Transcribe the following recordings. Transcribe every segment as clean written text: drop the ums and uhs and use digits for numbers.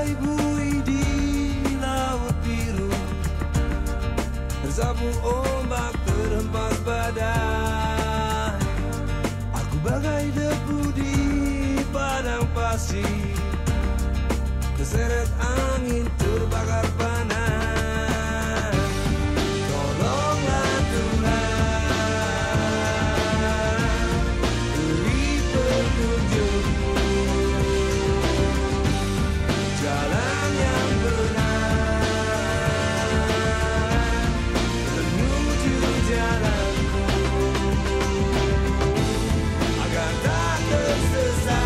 bagai buih di laut biru, tersapu ombak terhempas badai. Aku bagai debu di padang pasir, terseret angin terbakar panas. Tolonglah Tuhan, beri petunjukmu jalan yang benar menuju jalanmu, agar tak tersesat.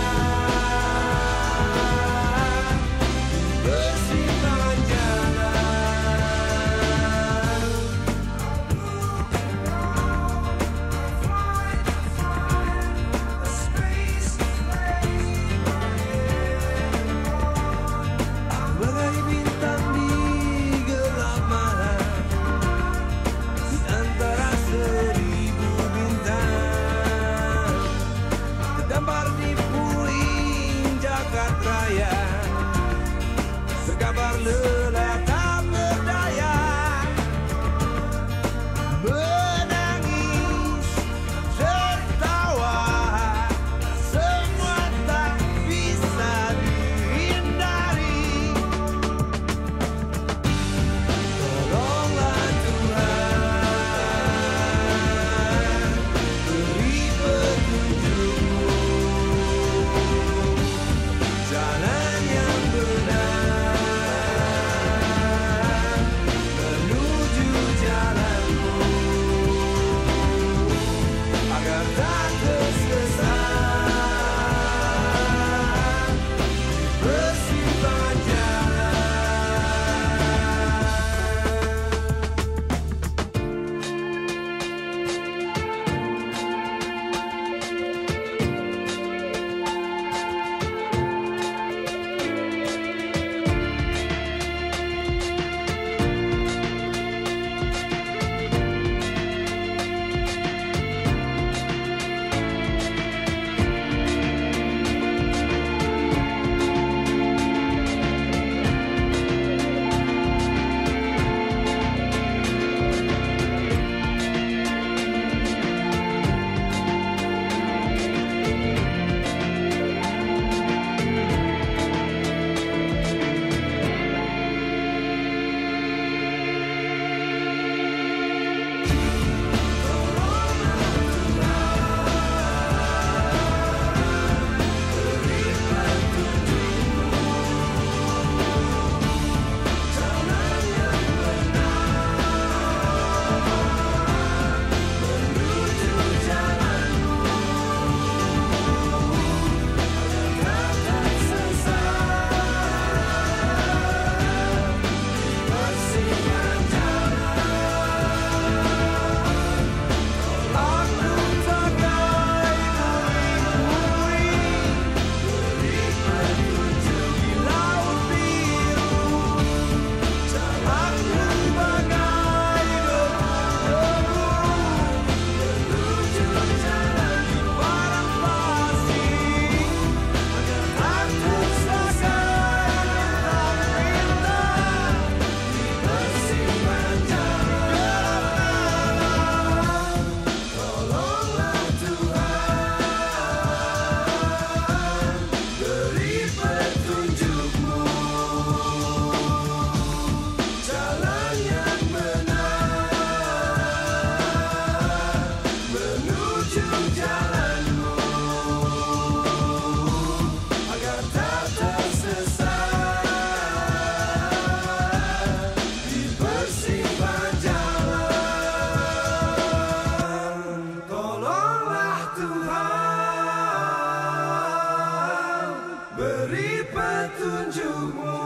Beri petunjukmu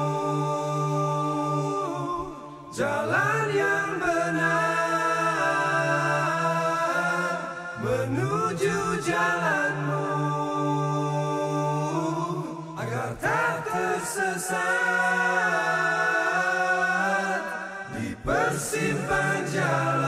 jalan yang benar menuju jalanmu, agar tak tersesat di persimpangan jalan.